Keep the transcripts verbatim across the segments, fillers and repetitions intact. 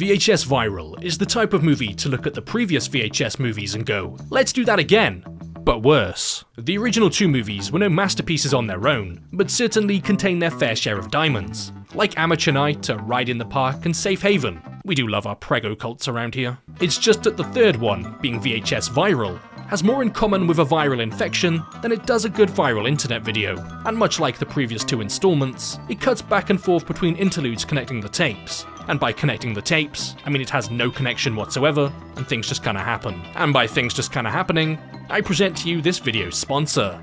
V H S Viral is the type of movie to look at the previous V H S movies and go, let's do that again, but worse. The original two movies were no masterpieces on their own, but certainly contain their fair share of diamonds, like Amateur Night, A Ride in the Park and Safe Haven. We do love our prego cults around here. It's just that the third one, being V H S Viral, has more in common with a viral infection than it does a good viral internet video, and much like the previous two installments, it cuts back and forth between interludes connecting the tapes. And by connecting the tapes, I mean it has no connection whatsoever, and things just kinda happen. And by things just kinda happening, I present to you this video's sponsor.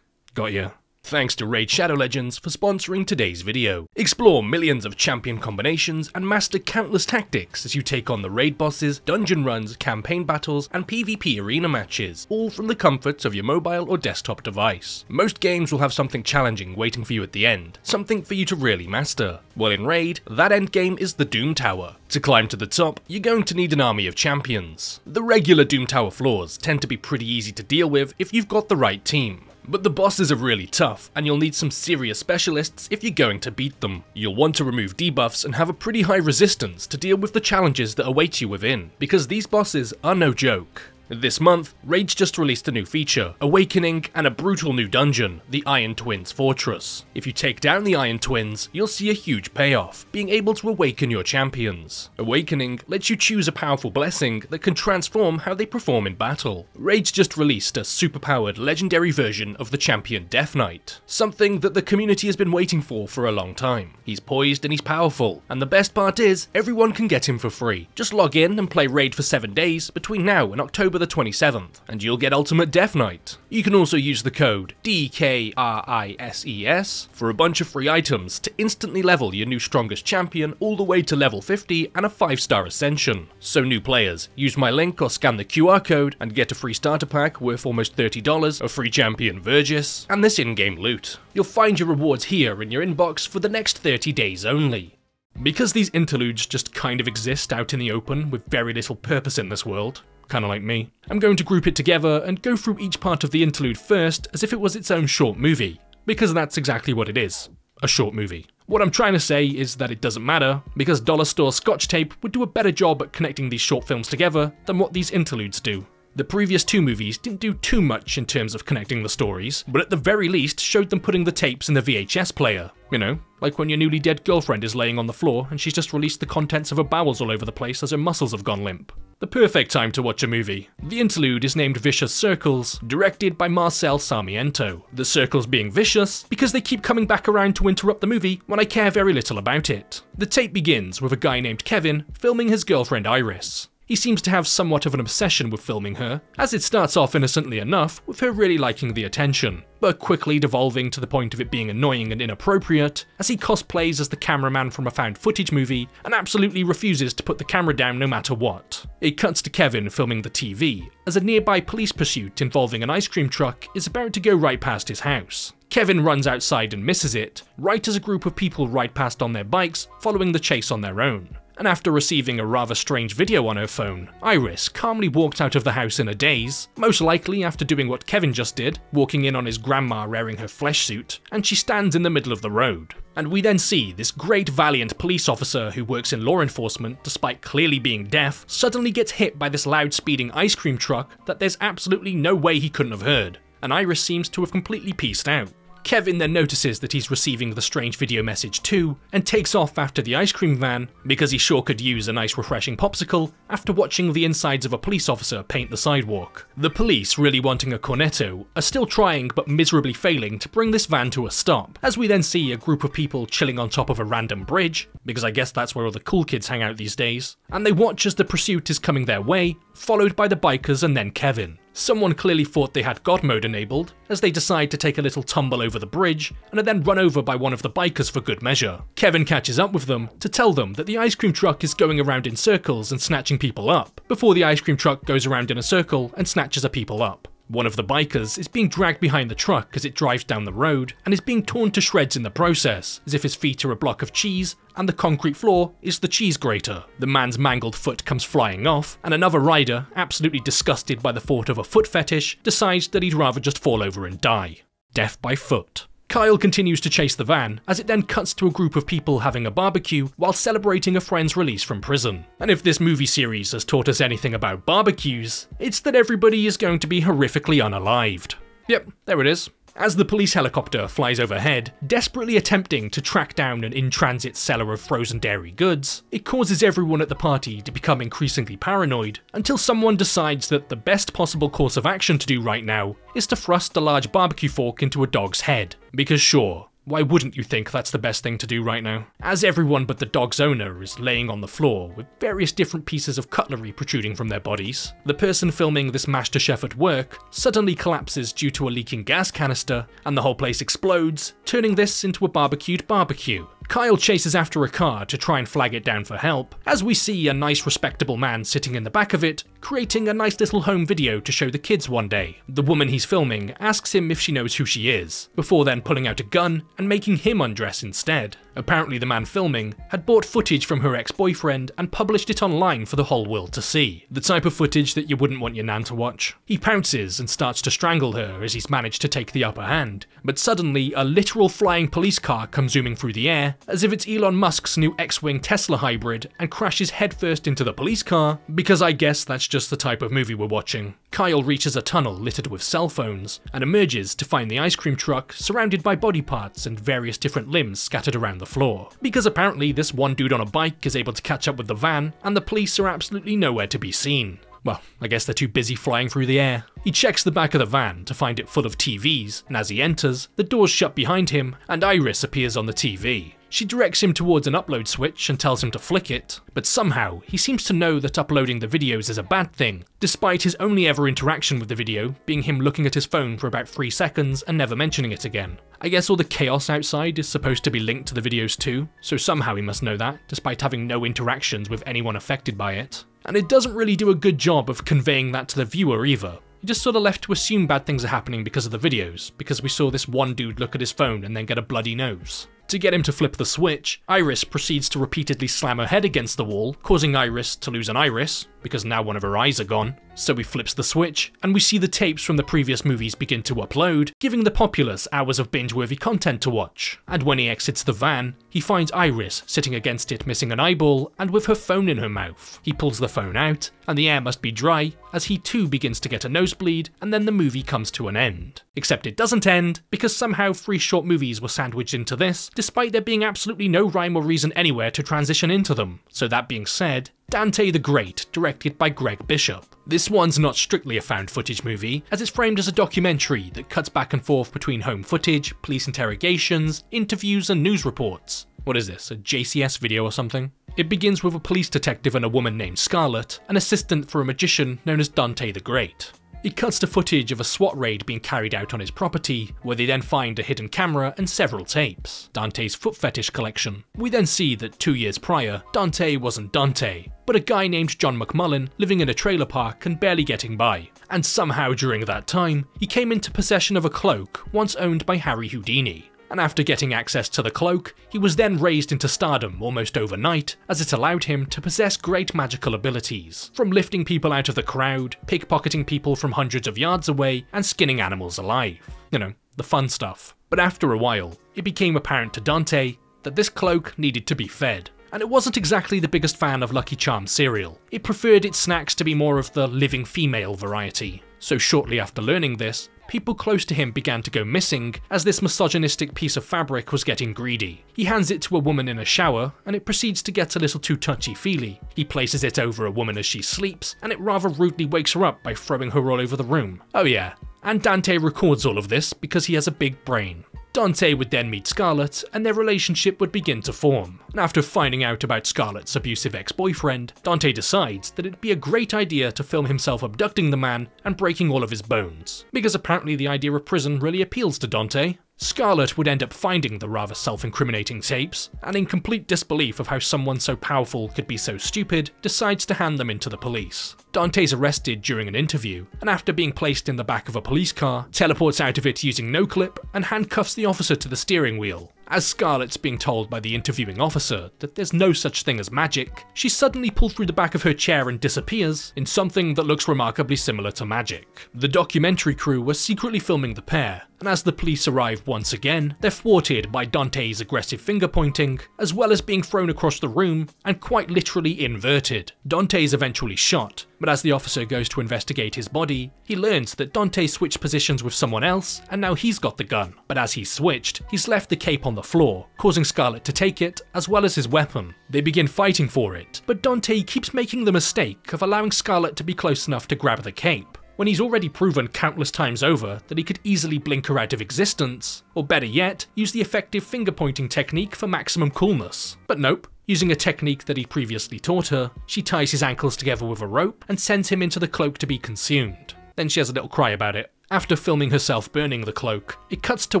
Got ya. Thanks to Raid Shadow Legends for sponsoring today's video. Explore millions of champion combinations and master countless tactics as you take on the raid bosses, dungeon runs, campaign battles, and PvP arena matches, all from the comforts of your mobile or desktop device. Most games will have something challenging waiting for you at the end, something for you to really master. Well, in Raid, that endgame is the Doom Tower. To climb to the top, you're going to need an army of champions. The regular Doom Tower floors tend to be pretty easy to deal with if you've got the right team. But the bosses are really tough, and you'll need some serious specialists if you're going to beat them. You'll want to remove debuffs and have a pretty high resistance to deal with the challenges that await you within, because these bosses are no joke. This month, Raid's just released a new feature, Awakening, and a brutal new dungeon, the Iron Twins Fortress. If you take down the Iron Twins, you'll see a huge payoff, being able to awaken your champions. Awakening lets you choose a powerful blessing that can transform how they perform in battle. Raid's just released a superpowered legendary version of the champion Death Knight, something that the community has been waiting for for a long time. He's poised and he's powerful, and the best part is, everyone can get him for free. Just log in and play Raid for seven days between now and October the twenty-seventh, and you'll get Ultimate Death Knight. You can also use the code D K R I S E S for a bunch of free items to instantly level your new strongest champion all the way to level fifty and a five star ascension. So new players, use my link or scan the Q R code and get a free starter pack worth almost thirty dollars, a free champion Virgis, and this in-game loot. You'll find your rewards here in your inbox for the next thirty days only. Because these interludes just kind of exist out in the open with very little purpose in this world, kinda like me, I'm going to group it together and go through each part of the interlude first as if it was its own short movie, because that's exactly what it is, a short movie. What I'm trying to say is that it doesn't matter, because dollar store scotch tape would do a better job at connecting these short films together than what these interludes do. The previous two movies didn't do too much in terms of connecting the stories, but at the very least showed them putting the tapes in the V H S player. You know, like when your newly dead girlfriend is laying on the floor and she's just released the contents of her bowels all over the place as her muscles have gone limp. The perfect time to watch a movie. The interlude is named Vicious Circles, directed by Marcel Sarmiento. The circles being vicious because they keep coming back around to interrupt the movie when I care very little about it. The tape begins with a guy named Kevin filming his girlfriend Iris. He seems to have somewhat of an obsession with filming her, as it starts off innocently enough with her really liking the attention, but quickly devolving to the point of it being annoying and inappropriate, as he cosplays as the cameraman from a found footage movie and absolutely refuses to put the camera down no matter what. It cuts to Kevin filming the T V, as a nearby police pursuit involving an ice cream truck is about to go right past his house. Kevin runs outside and misses it, right as a group of people ride past on their bikes, following the chase on their own. And after receiving a rather strange video on her phone, Iris calmly walked out of the house in a daze, most likely after doing what Kevin just did, walking in on his grandma wearing her flesh suit, and she stands in the middle of the road. And we then see this great valiant police officer who works in law enforcement despite clearly being deaf, suddenly gets hit by this loud speeding ice cream truck that there's absolutely no way he couldn't have heard, and Iris seems to have completely peaced out. Kevin then notices that he's receiving the strange video message too, and takes off after the ice cream van, because he sure could use a nice refreshing popsicle after watching the insides of a police officer paint the sidewalk. The police, really wanting a cornetto, are still trying but miserably failing to bring this van to a stop, as we then see a group of people chilling on top of a random bridge, because I guess that's where all the cool kids hang out these days, and they watch as the pursuit is coming their way, followed by the bikers and then Kevin. Someone clearly thought they had God mode enabled, as they decide to take a little tumble over the bridge, and are then run over by one of the bikers for good measure. Kevin catches up with them to tell them that the ice cream truck is going around in circles and snatching people up, before the ice cream truck goes around in a circle and snatches a people up. One of the bikers is being dragged behind the truck as it drives down the road, and is being torn to shreds in the process, as if his feet are a block of cheese, and the concrete floor is the cheese grater. The man's mangled foot comes flying off, and another rider, absolutely disgusted by the thought of a foot fetish, decides that he'd rather just fall over and die. Death by foot. Kyle continues to chase the van, as it then cuts to a group of people having a barbecue while celebrating a friend's release from prison. And if this movie series has taught us anything about barbecues, it's that everybody is going to be horrifically unalived. Yep, there it is. As the police helicopter flies overhead, desperately attempting to track down an in-transit seller of frozen dairy goods, it causes everyone at the party to become increasingly paranoid, until someone decides that the best possible course of action to do right now is to thrust a large barbecue fork into a dog's head. Because sure, why wouldn't you think that's the best thing to do right now? As everyone but the dog's owner is laying on the floor with various different pieces of cutlery protruding from their bodies, the person filming this MasterChef at work suddenly collapses due to a leaking gas canister, and the whole place explodes, turning this into a barbecued barbecue. Kyle chases after a car to try and flag it down for help, as we see a nice respectable man sitting in the back of it, creating a nice little home video to show the kids one day. The woman he's filming asks him if she knows who she is, before then pulling out a gun and making him undress instead. Apparently the man filming had bought footage from her ex-boyfriend and published it online for the whole world to see. The type of footage that you wouldn't want your nan to watch. He pounces and starts to strangle her as he's managed to take the upper hand, but suddenly a literal flying police car comes zooming through the air, as if it's Elon Musk's new X-Wing Tesla hybrid, and crashes headfirst into the police car, because I guess that's just just the type of movie we're watching. Kyle reaches a tunnel littered with cell phones, and emerges to find the ice cream truck surrounded by body parts and various different limbs scattered around the floor. Because apparently this one dude on a bike is able to catch up with the van, and the police are absolutely nowhere to be seen. Well, I guess they're too busy flying through the air. He checks the back of the van to find it full of T Vs, and as he enters, the doors shut behind him, and Iris appears on the T V. She directs him towards an upload switch and tells him to flick it, but somehow he seems to know that uploading the videos is a bad thing, despite his only ever interaction with the video being him looking at his phone for about three seconds and never mentioning it again. I guess all the chaos outside is supposed to be linked to the videos too, so somehow he must know that, despite having no interactions with anyone affected by it. And it doesn't really do a good job of conveying that to the viewer either. You're just sort of left to assume bad things are happening because of the videos, because we saw this one dude look at his phone and then get a bloody nose. To get him to flip the switch, Iris proceeds to repeatedly slam her head against the wall, causing Iris to lose an iris, because now one of her eyes are gone. So he flips the switch, and we see the tapes from the previous movies begin to upload, giving the populace hours of binge-worthy content to watch. And when he exits the van, he finds Iris sitting against it missing an eyeball and with her phone in her mouth. He pulls the phone out, and the air must be dry, as he too begins to get a nosebleed, and then the movie comes to an end. Except it doesn't end, because somehow three short movies were sandwiched into this, despite there being absolutely no rhyme or reason anywhere to transition into them. So that being said, Dante the Great, directed by Greg Bishop. This one's not strictly a found footage movie, as it's framed as a documentary that cuts back and forth between home footage, police interrogations, interviews and news reports. What is this, a J C S video or something? It begins with a police detective and a woman named Scarlett, an assistant for a magician known as Dante the Great. It cuts to footage of a SWAT raid being carried out on his property, where they then find a hidden camera and several tapes, Dante's foot fetish collection. We then see that two years prior, Dante wasn't Dante, but a guy named John McMullen living in a trailer park and barely getting by. And somehow during that time, he came into possession of a cloak once owned by Harry Houdini. And after getting access to the cloak, he was then raised into stardom almost overnight, as it allowed him to possess great magical abilities, from lifting people out of the crowd, pickpocketing people from hundreds of yards away, and skinning animals alive. You know, the fun stuff. But after a while, it became apparent to Dante that this cloak needed to be fed. And it wasn't exactly the biggest fan of Lucky Charms cereal. It preferred its snacks to be more of the living female variety. So shortly after learning this, people close to him began to go missing, as this misogynistic piece of fabric was getting greedy. He hands it to a woman in a shower, and it proceeds to get a little too touchy-feely. He places it over a woman as she sleeps, and it rather rudely wakes her up by throwing her all over the room. Oh yeah, and Dante records all of this because he has a big brain. Dante would then meet Scarlett, and their relationship would begin to form. And after finding out about Scarlett's abusive ex-boyfriend, Dante decides that it'd be a great idea to film himself abducting the man and breaking all of his bones, because apparently the idea of prison really appeals to Dante. Scarlett would end up finding the rather self-incriminating tapes, and in complete disbelief of how someone so powerful could be so stupid, decides to hand them into the police. Dante's arrested during an interview, and after being placed in the back of a police car, teleports out of it using noclip and handcuffs the officer to the steering wheel. As Scarlett's being told by the interviewing officer that there's no such thing as magic, she's suddenly pulled through the back of her chair and disappears in something that looks remarkably similar to magic. The documentary crew were secretly filming the pair, and as the police arrive once again, they're thwarted by Dante's aggressive finger pointing, as well as being thrown across the room and quite literally inverted. Dante's eventually shot, but as the officer goes to investigate his body, he learns that Dante switched positions with someone else and now he's got the gun, but as he switched, he's left the cape on the floor, causing Scarlett to take it as well as his weapon. They begin fighting for it, but Dante keeps making the mistake of allowing Scarlett to be close enough to grab the cape, when he's already proven countless times over that he could easily blink her out of existence, or better yet, use the effective finger-pointing technique for maximum coolness. But nope. Using a technique that he previously taught her, she ties his ankles together with a rope and sends him into the cloak to be consumed. Then she has a little cry about it. After filming herself burning the cloak, it cuts to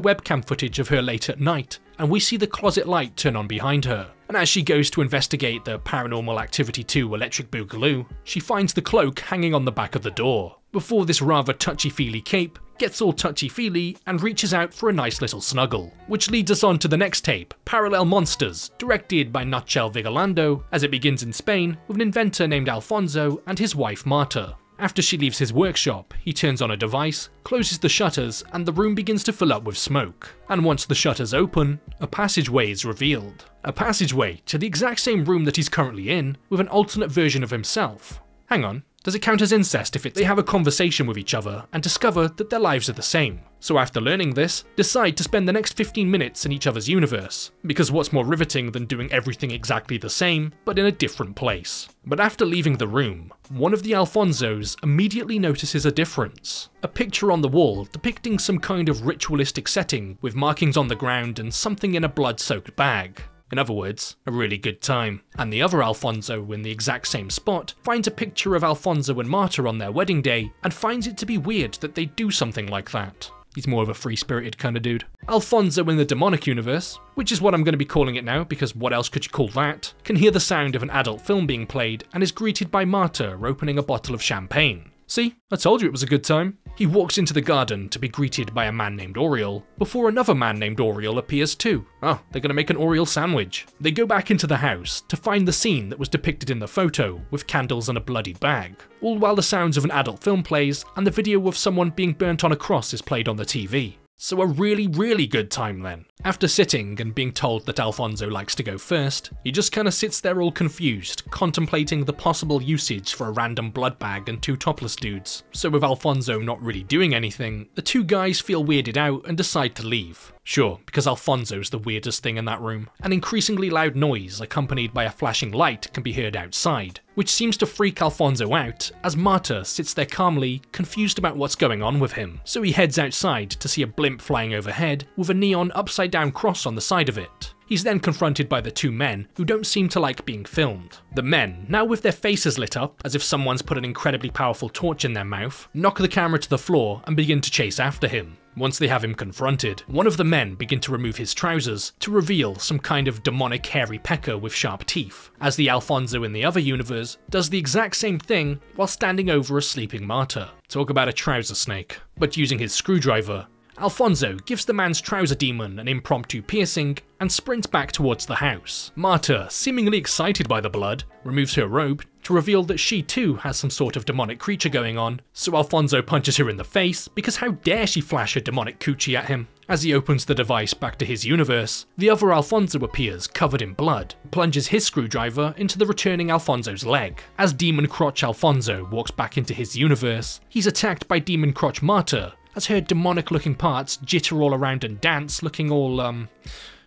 webcam footage of her late at night, and we see the closet light turn on behind her. And as she goes to investigate the Paranormal Activity two Electric Boogaloo, she finds the cloak hanging on the back of the door, before this rather touchy-feely cape gets all touchy-feely and reaches out for a nice little snuggle. Which leads us on to the next tape, Parallel Monsters, directed by Nacho Vigalondo, as it begins in Spain with an inventor named Alfonso and his wife Marta. After she leaves his workshop, he turns on a device, closes the shutters, and the room begins to fill up with smoke. And once the shutters open, a passageway is revealed. A passageway to the exact same room that he's currently in, with an alternate version of himself. Hang on. Does it count as incest if it's they have a conversation with each other and discover that their lives are the same? So after learning this, decide to spend the next fifteen minutes in each other's universe, because what's more riveting than doing everything exactly the same, but in a different place. But after leaving the room, one of the Alfonsos immediately notices a difference. A picture on the wall depicting some kind of ritualistic setting with markings on the ground and something in a blood-soaked bag. In other words, a really good time. And the other Alfonso, in the exact same spot, finds a picture of Alfonso and Marta on their wedding day and finds it to be weird that they do something like that. He's more of a free-spirited kind of dude. Alfonso in the demonic universe, which is what I'm going to be calling it now because what else could you call that, can hear the sound of an adult film being played and is greeted by Marta opening a bottle of champagne. See, I told you it was a good time. He walks into the garden to be greeted by a man named Oriole, before another man named Oriole appears too. Oh, they're gonna make an Oriole sandwich. They go back into the house to find the scene that was depicted in the photo, with candles and a bloody bag, all while the sounds of an adult film plays and the video of someone being burnt on a cross is played on the T V. So a really, really good time then. After sitting and being told that Alfonso likes to go first, he just kinda sits there all confused, contemplating the possible usage for a random blood bag and two topless dudes. So with Alfonso not really doing anything, the two guys feel weirded out and decide to leave. Sure, because Alfonso's the weirdest thing in that room. An increasingly loud noise accompanied by a flashing light can be heard outside, which seems to freak Alfonso out, as Marta sits there calmly, confused about what's going on with him. So he heads outside to see a blimp flying overhead, with a neon upside-down cross on the side of it. He's then confronted by the two men, who don't seem to like being filmed. The men, now with their faces lit up, as if someone's put an incredibly powerful torch in their mouth, knock the camera to the floor and begin to chase after him. Once they have him confronted, one of the men begin to remove his trousers to reveal some kind of demonic hairy pecker with sharp teeth, as the Alfonso in the other universe does the exact same thing while standing over a sleeping martyr. Talk about a trouser snake. But using his screwdriver, Alfonso gives the man's trouser demon an impromptu piercing and sprints back towards the house. Marta, seemingly excited by the blood, removes her robe to reveal that she too has some sort of demonic creature going on, so Alfonso punches her in the face because how dare she flash her demonic coochie at him. As he opens the device back to his universe, the other Alfonso appears covered in blood, plunges his screwdriver into the returning Alfonso's leg. As Demon Crotch Alfonso walks back into his universe, he's attacked by Demon Crotch Marta, as her demonic looking parts jitter all around and dance, looking all, um,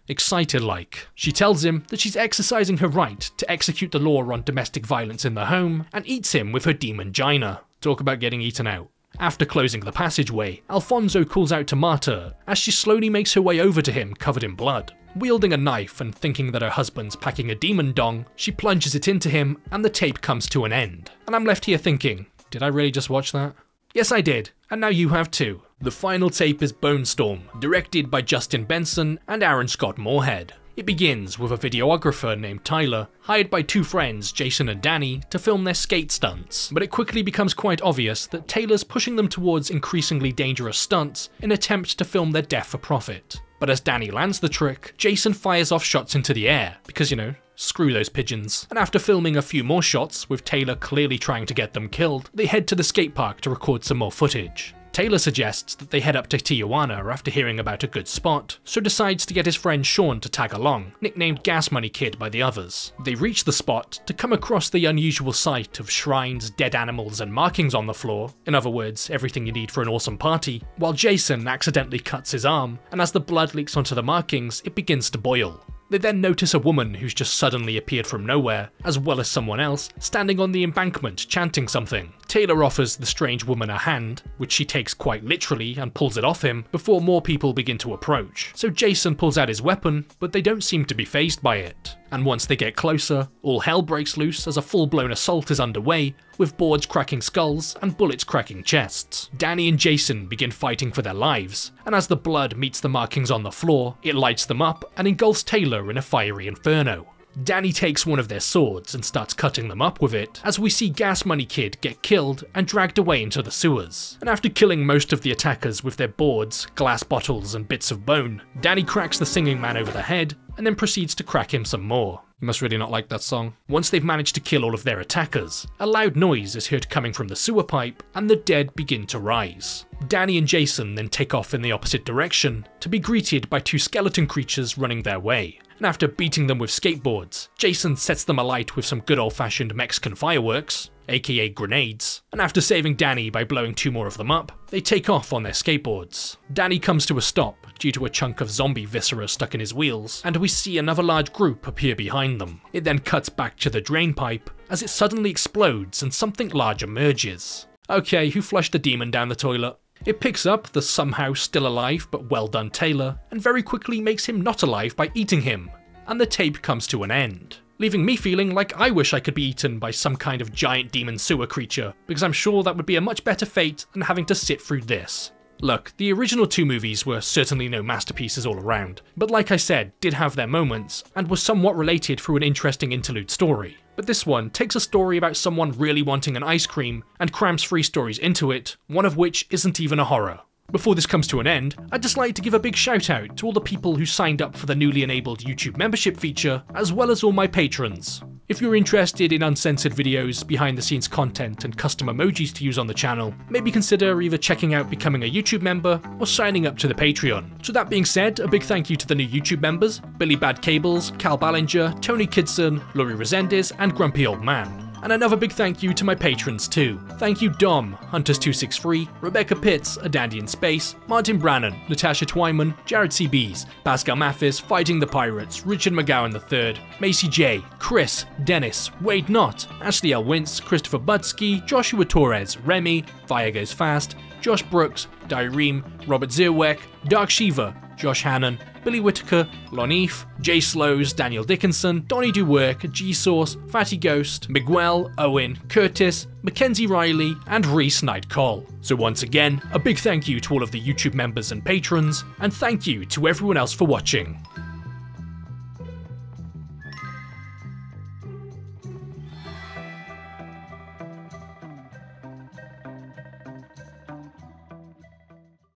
excited like. She tells him that she's exercising her right to execute the law on domestic violence in the home, and eats him with her demon gina. Talk about getting eaten out. After closing the passageway, Alfonso calls out to Marta, as she slowly makes her way over to him covered in blood. Wielding a knife and thinking that her husband's packing a demon dong, she plunges it into him, and the tape comes to an end. And I'm left here thinking, did I really just watch that? Yes, I did, and now you have too. The final tape is Bone Storm, directed by Justin Benson and Aaron Scott Moorhead. It begins with a videographer named Tyler, hired by two friends, Jason and Danny, to film their skate stunts, but it quickly becomes quite obvious that Taylor's pushing them towards increasingly dangerous stunts in an attempt to film their death for profit. But as Danny lands the trick, Jason fires off shots into the air, because, you know, screw those pigeons. And after filming a few more shots, with Taylor clearly trying to get them killed, they head to the skate park to record some more footage. Taylor suggests that they head up to Tijuana after hearing about a good spot, so decides to get his friend Sean to tag along, nicknamed Gas Money Kid by the others. They reach the spot to come across the unusual sight of shrines, dead animals and markings on the floor, in other words, everything you need for an awesome party, while Jason accidentally cuts his arm, and as the blood leaks onto the markings, it begins to boil. They then notice a woman who's just suddenly appeared from nowhere, as well as someone else, standing on the embankment chanting something. Taylor offers the strange woman a hand, which she takes quite literally and pulls it off him, before more people begin to approach. So Jason pulls out his weapon, but they don't seem to be fazed by it. And once they get closer, all hell breaks loose as a full-blown assault is underway, with boards cracking skulls and bullets cracking chests. Danny and Jason begin fighting for their lives, and as the blood meets the markings on the floor, it lights them up and engulfs Taylor in a fiery inferno. Danny takes one of their swords and starts cutting them up with it, as we see Gas Money Kid get killed and dragged away into the sewers. And after killing most of the attackers with their boards, glass bottles and bits of bone, Danny cracks the singing man over the head and then proceeds to crack him some more. You must really not like that song. Once they've managed to kill all of their attackers, a loud noise is heard coming from the sewer pipe and the dead begin to rise. Danny and Jason then take off in the opposite direction to be greeted by two skeleton creatures running their way. And after beating them with skateboards, Jason sets them alight with some good old-fashioned Mexican fireworks, aka grenades, and after saving Danny by blowing two more of them up, they take off on their skateboards. Danny comes to a stop due to a chunk of zombie viscera stuck in his wheels, and we see another large group appear behind them. It then cuts back to the drain pipe as it suddenly explodes and something large emerges. Okay, who flushed the demon down the toilet? It picks up the somehow still alive but well done Taylor, and very quickly makes him not alive by eating him, and the tape comes to an end, leaving me feeling like I wish I could be eaten by some kind of giant demon sewer creature, because I'm sure that would be a much better fate than having to sit through this. Look, the original two movies were certainly no masterpieces all around, but like I said, did have their moments, and were somewhat related through an interesting interlude story. But this one takes a story about someone really wanting an ice cream, and crams three stories into it, one of which isn't even a horror. Before this comes to an end, I'd just like to give a big shout out to all the people who signed up for the newly enabled YouTube membership feature, as well as all my patrons. If you're interested in uncensored videos, behind the scenes content and custom emojis to use on the channel, maybe consider either checking out becoming a YouTube member or signing up to the Patreon. So that being said, a big thank you to the new YouTube members, Billy Bad Cables, Cal Ballinger, Tony Kidson, Laurie Resendiz and Grumpy Old Man. And another big thank you to my patrons too. Thank you Dom, Hunters two six three, Rebecca Pitts, A Dandy in Space, Martin Brannan, Natasha Twyman, Jared C. Bees, Pascal Mathis, Fighting the Pirates, Richard McGowan the third, Macy J, Chris, Dennis, Wade Knott, Ashley L. Wintz, Christopher Budsky, Joshua Torres, Remy, Fire Goes Fast, Josh Brooks, Direem, Robert Zirwek, Dark Shiva, Josh Hannon, Billy Whitaker, Lonif, Jay Slows, Daniel Dickinson, Donnie Do Work, G Source, Fatty Ghost, Miguel, Owen, Curtis, Mackenzie Riley, and Reese Knight Cole. So once again, a big thank you to all of the YouTube members and patrons, and thank you to everyone else for watching.